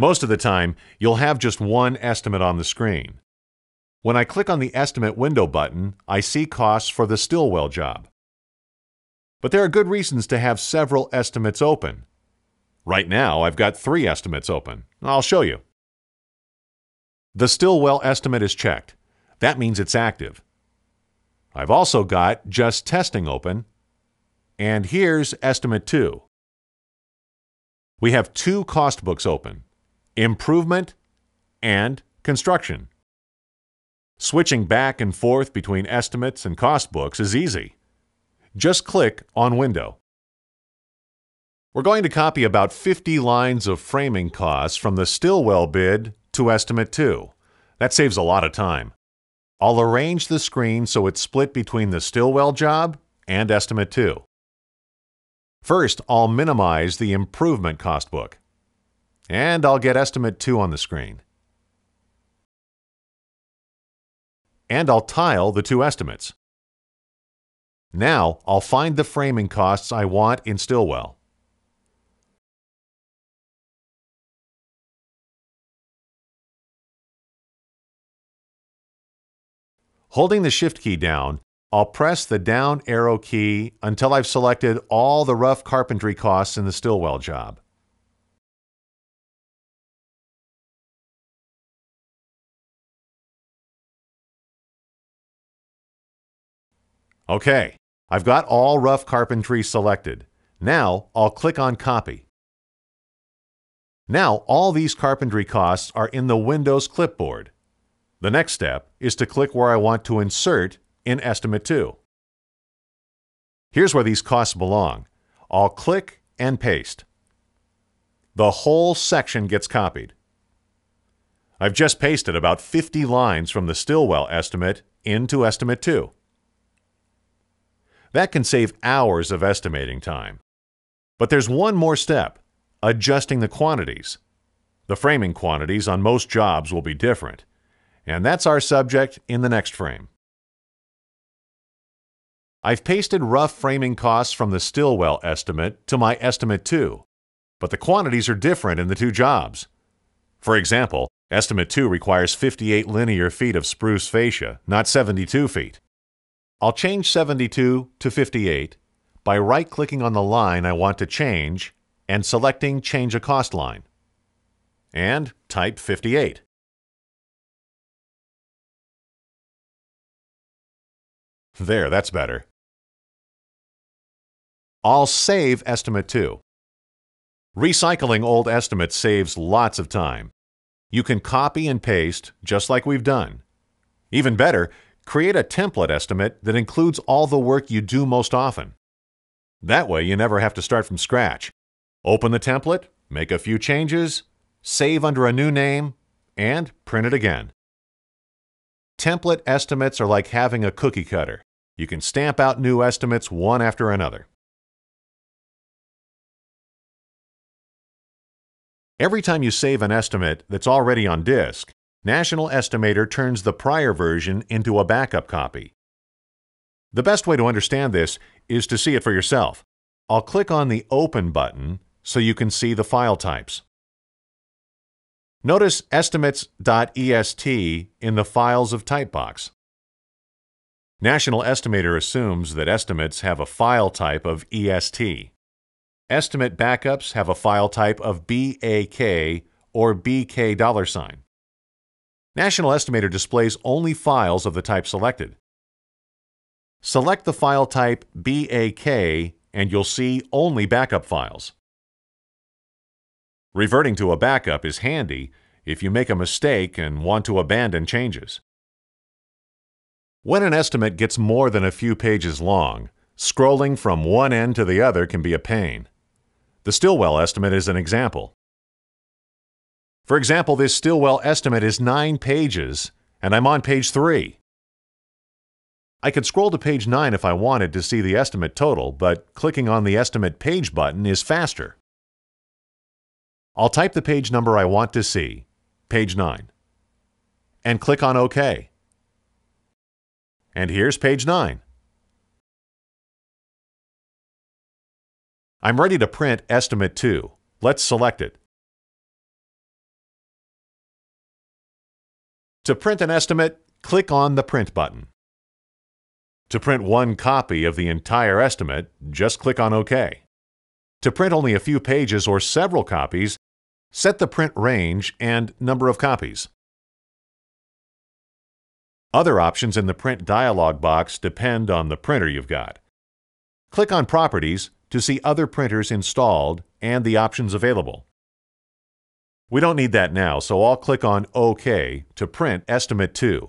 Most of the time, you'll have just one estimate on the screen. When I click on the Estimate Window button, I see costs for the Stillwell job. But there are good reasons to have several estimates open. Right now, I've got 3 estimates open. I'll show you. The Stillwell estimate is checked. That means it's active. I've also got Just Testing open. And here's Estimate 2. We have 2 cost books open, Improvement and Construction. Switching back and forth between estimates and cost books is easy. Just click on Window. We're going to copy about 50 lines of framing costs from the Stillwell bid to Estimate 2. That saves a lot of time. I'll arrange the screen so it's split between the Stillwell job and Estimate 2. First, I'll minimize the Improvement cost book, and I'll get Estimate 2 on the screen. And I'll tile the 2 estimates. Now, I'll find the framing costs I want in Stillwell. Holding the Shift key down, I'll press the down arrow key until I've selected all the rough carpentry costs in the Stillwell job. Okay, I've got all rough carpentry selected. Now, I'll click on Copy. Now, all these carpentry costs are in the Windows clipboard. The next step is to click where I want to insert in Estimate 2. Here's where these costs belong. I'll click and paste. The whole section gets copied. I've just pasted about 50 lines from the Stillwell estimate into Estimate 2. That can save hours of estimating time. But there's one more step, adjusting the quantities. The framing quantities on most jobs will be different. And that's our subject in the next frame. I've pasted rough framing costs from the Stillwell estimate to my Estimate 2, but the quantities are different in the 2 jobs. For example, Estimate 2 requires 58 linear feet of spruce fascia, not 72 feet. I'll change 72 to 58 by right-clicking on the line I want to change and selecting Change a Cost Line. And type 58. There, that's better. I'll save Estimate 2. Recycling old estimates saves lots of time. You can copy and paste just like we've done. Even better, create a template estimate that includes all the work you do most often. That way, you never have to start from scratch. Open the template, make a few changes, save under a new name, and print it again. Template estimates are like having a cookie cutter. You can stamp out new estimates one after another. Every time you save an estimate that's already on disk, National Estimator turns the prior version into a backup copy. The best way to understand this is to see it for yourself. I'll click on the Open button so you can see the file types. Notice Estimates.est in the Files of Type box. National Estimator assumes that estimates have a file type of EST. Estimate backups have a file type of BAK or $BK$. National Estimator displays only files of the type selected. Select the file type BAK and you'll see only backup files. Reverting to a backup is handy if you make a mistake and want to abandon changes. When an estimate gets more than a few pages long, scrolling from one end to the other can be a pain. The Stillwell estimate is an example. For example, this Stillwell estimate is 9 pages, and I'm on page 3. I could scroll to page 9 if I wanted to see the estimate total, but clicking on the Estimate Page button is faster. I'll type the page number I want to see, page 9, and click on OK. And here's page 9. I'm ready to print Estimate 2. Let's select it. To print an estimate, click on the Print button. To print one copy of the entire estimate, just click on OK. To print only a few pages or several copies, set the print range and number of copies. Other options in the Print dialog box depend on the printer you've got. Click on Properties to see other printers installed and the options available. We don't need that now, so I'll click on OK to print Estimate 2.